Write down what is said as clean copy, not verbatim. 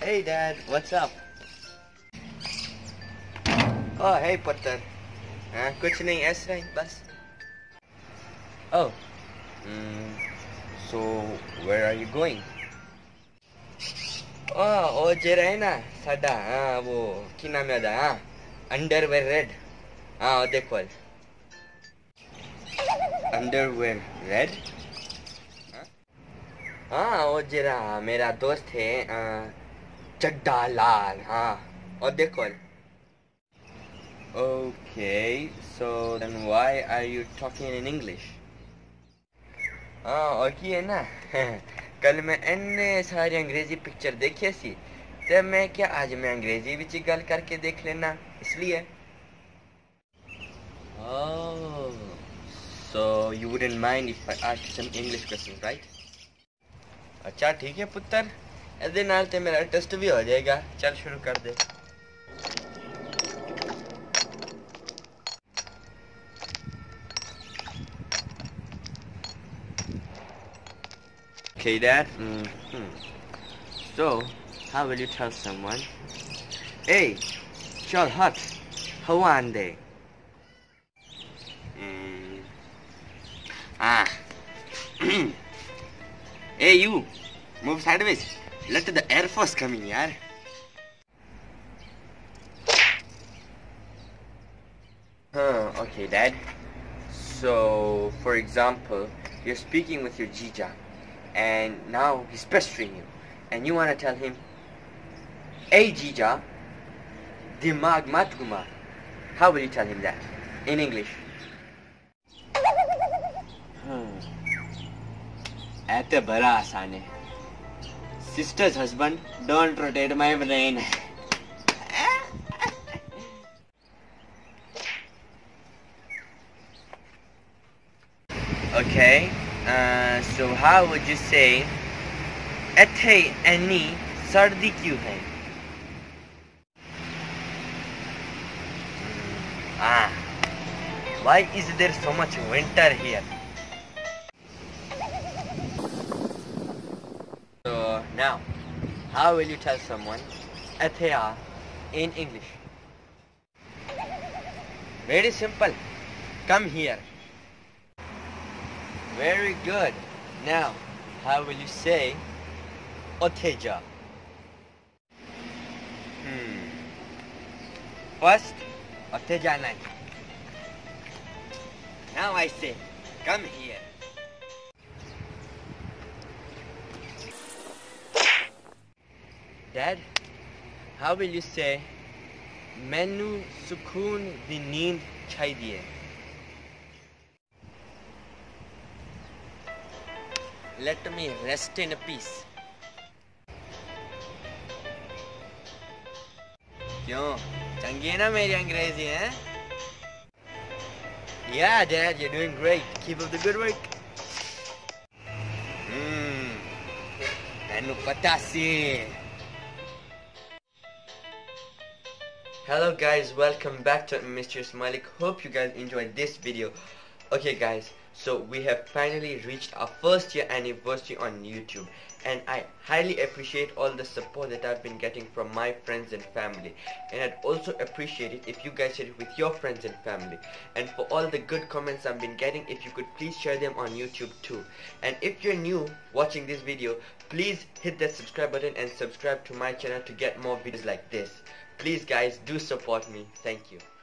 Hey, Dad. What's up? Oh, hey, Potter. Kuch nahi, aise nahi, bas. Oh. So, where are you going? Oh, je rahe na, sada, wo, ki naam yada, underwear red. Dekho. Underwear red? हाँ वो जरा मेरा दोस्त है चड्डा लाल हाँ और देखो Okay, so then why are you talking in English? हाँ और की है ना कल मैं इतने सारी अंग्रेजी पिक्चर देखी सी तो मैं क्या आज मैं अंग्रेजी विच गल करके देख लेना इसलिए Oh, so you wouldn't mind if I ask some English questions, right? अच्छा ठीक है पुत्र ऐसे नाल ते मेरा टेस्ट भी हो जाएगा चल शुरू कर दे Okay, Dad. So, how will you tell someone? Hey, chal hat, hawande. Hey you, move sideways. Let the Air Force come in, yaar. Okay, Dad. So, for example, you're speaking with your Jija, and now he's pestering you, and you wanna tell him, "Hey, Jija, dimag mat guma." How will you tell him that in English? ऐते बड़ा आसान है। Sister's husband, don't rotate my brain. Okay, so how would you say, ऐते एनी सर्दी क्यों है? Why is there so much winter here? Now, how will you tell someone athea in English? Very simple. Come here. Very good. Now, how will you say otheja? First, otheja nai. Now I say, come here. Dad, how will you say Menu sukoon di neend chahiye? Let me rest in peace. Kyun? Changi hai na meri Angrezi, eh? Yeah, Dad, you're doing great. Keep up the good work. Mainu pata si. Hello guys, welcome back to Mysterious Malik. Hope you guys enjoyed this video. Okay guys, so we have finally reached our first year anniversary on YouTube, and I highly appreciate all the support that I've been getting from my friends and family, and I'd also appreciate it if you guys share it with your friends and family. And for all the good comments I've been getting, if you could please share them on YouTube too. And if you're new watching this video, please hit that subscribe button and subscribe to my channel to get more videos like this. Please guys, do support me. Thank you.